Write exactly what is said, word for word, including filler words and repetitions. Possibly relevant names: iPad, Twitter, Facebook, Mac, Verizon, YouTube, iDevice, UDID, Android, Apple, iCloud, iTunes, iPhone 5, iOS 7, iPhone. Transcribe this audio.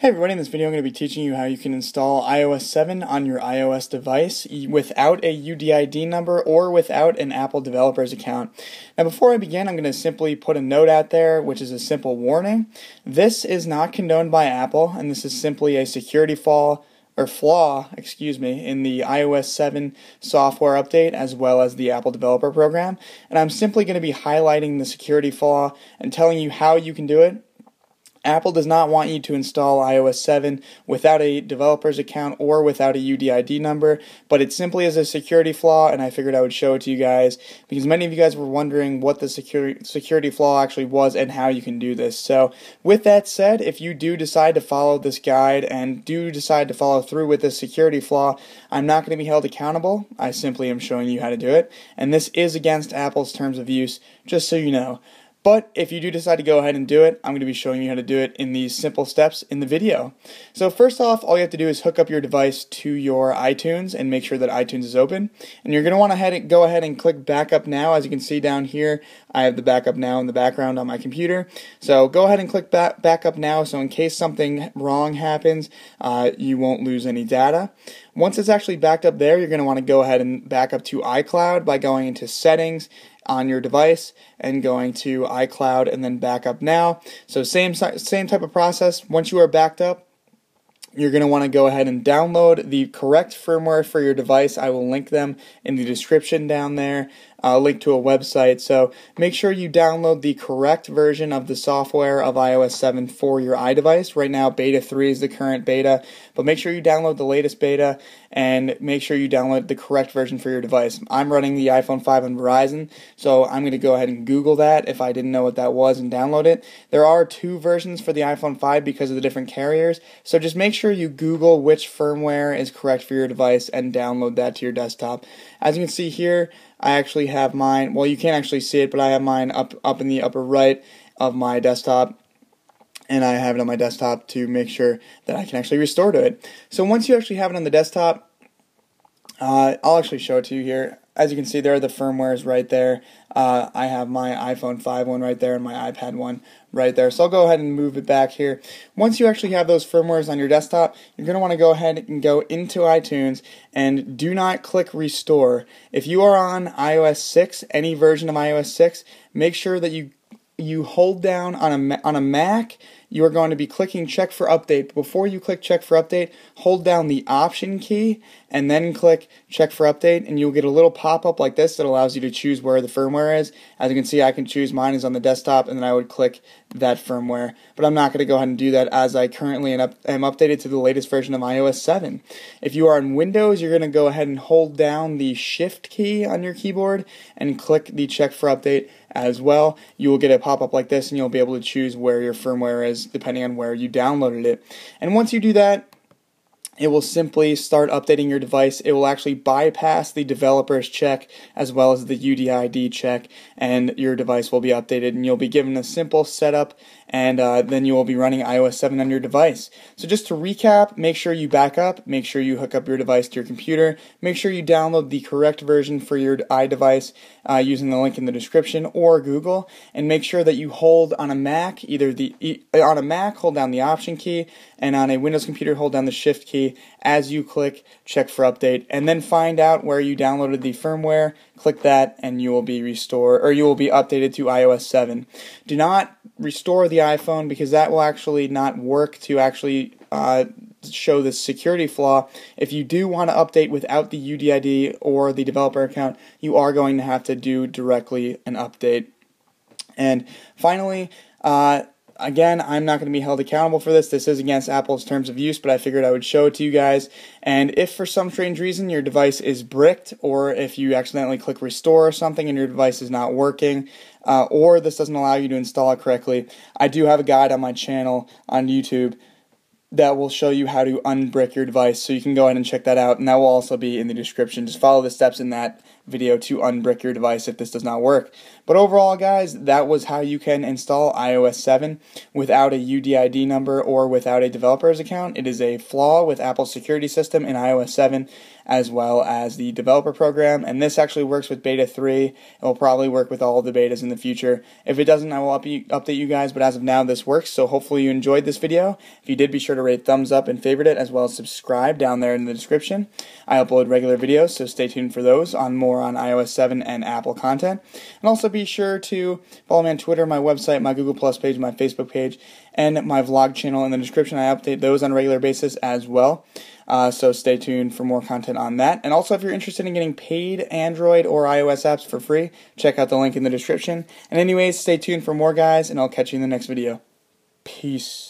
Hey everyone, in this video I'm going to be teaching you how you can install i O S seven on your iOS device without a U D I D number or without an Apple developer's account. Now before I begin, I'm going to simply put a note out there, which is a simple warning. This is not condoned by Apple, and this is simply a security flaw, or flaw, excuse me, in the i O S seven software update as well as the Apple Developer Program. And I'm simply going to be highlighting the security flaw and telling you how you can do it. Apple does not want you to install i O S seven without a developer's account or without a U D I D number, but it simply is a security flaw, and I figured I would show it to you guys because many of you guys were wondering what the security security flaw actually was and how you can do this. So with that said, if you do decide to follow this guide and do decide to follow through with this security flaw, I'm not going to be held accountable. I simply am showing you how to do it, and this is against Apple's terms of use, just so you know. But if you do decide to go ahead and do it, I'm going to be showing you how to do it in these simple steps in the video. So first off, all you have to do is hook up your device to your iTunes and make sure that iTunes is open. And you're going to want to go ahead and click Backup Now. As you can see down here, I have the Backup Now in the background on my computer. So go ahead and click back, Backup Now, so in case something wrong happens, uh, you won't lose any data. Once it's actually backed up there, you're going to want to go ahead and back up to iCloud by going into Settings on your device and going to iCloud and then Backup Now. So same same type of process. Once you are backed up, you're going to want to go ahead and download the correct firmware for your device. I will link them in the description down there, a link to a website. So make sure you download the correct version of the software of i O S seven for your iDevice. Right now, beta three is the current beta, but make sure you download the latest beta and make sure you download the correct version for your device. I'm running the iPhone five on Verizon, so I'm going to go ahead and Google that if I didn't know what that was and download it. There are two versions for the iPhone five because of the different carriers, so just make sure Sure you Google which firmware is correct for your device and download that to your desktop. As you can see here, I actually have mine, well, you can't actually see it, but I have mine up up in the upper right of my desktop, and I have it on my desktop to make sure that I can actually restore to it. So once you actually have it on the desktop, uh, I'll actually show it to you here. As you can see, there are the firmwares right there. Uh, I have my iPhone five one right there and my iPad one right there. So I'll go ahead and move it back here. Once you actually have those firmwares on your desktop, you're going to want to go ahead and go into iTunes and do not click Restore. If you are on i O S six, any version of i O S six, make sure that you you hold down on a, on a Mac. You are going to be clicking Check for Update. Before you click Check for Update, hold down the Option key and then click Check for Update, and you'll get a little pop-up like this that allows you to choose where the firmware is. As you can see, I can choose mine is on the desktop, and then I would click that firmware. But I'm not going to go ahead and do that as I currently am updated to the latest version of i O S seven. If you are on Windows, you're going to go ahead and hold down the Shift key on your keyboard and click the Check for Update as well. You will get a pop-up like this, and you'll be able to choose where your firmware is depending on where you downloaded it. And once you do that, it will simply start updating your device. It will actually bypass the developer's check as well as the U D I D check, and your device will be updated, and you'll be given a simple setup, and uh, then you will be running i O S seven on your device. So just to recap, make sure you back up, make sure you hook up your device to your computer, make sure you download the correct version for your iDevice uh, using the link in the description or Google, and make sure that you hold on a Mac, either the on a Mac, hold down the Option key, and on a Windows computer, hold down the Shift key as you click Check for Update, and then find out where you downloaded the firmware, click that, and you will be restored, or you will be updated to i O S seven. Do not restore the iPhone because that will actually not work to actually uh, show this security flaw. If you do want to update without the U D I D or the developer account, you are going to have to do directly an update. And finally, uh, Again, I'm not going to be held accountable for this. This is against Apple's terms of use, but I figured I would show it to you guys. And if for some strange reason your device is bricked, or if you accidentally click Restore or something and your device is not working, uh, or this doesn't allow you to install it correctly, I do have a guide on my channel on YouTube that will show you how to unbrick your device, so you can go ahead and check that out, and that will also be in the description. Just follow the steps in that video to unbrick your device if this does not work. But overall, guys, that was how you can install i O S seven without a U D I D number or without a developer's account. It is a flaw with Apple's security system in i O S seven as well as the developer program, and this actually works with beta three. It will probably work with all of the betas in the future. If it doesn't, I will up update you guys, but as of now this works, so hopefully you enjoyed this video. If you did, be sure to rate, thumbs up, and favorite it, as well as subscribe down there in the description. I upload regular videos, so stay tuned for those on more on i O S seven and Apple content. And also be sure to follow me on Twitter, my website, my Google Plus page, my Facebook page, and my vlog channel in the description. I update those on a regular basis as well. Uh, so stay tuned for more content on that. And also, if you're interested in getting paid Android or iOS apps for free, check out the link in the description. And anyways, stay tuned for more, guys, and I'll catch you in the next video. Peace.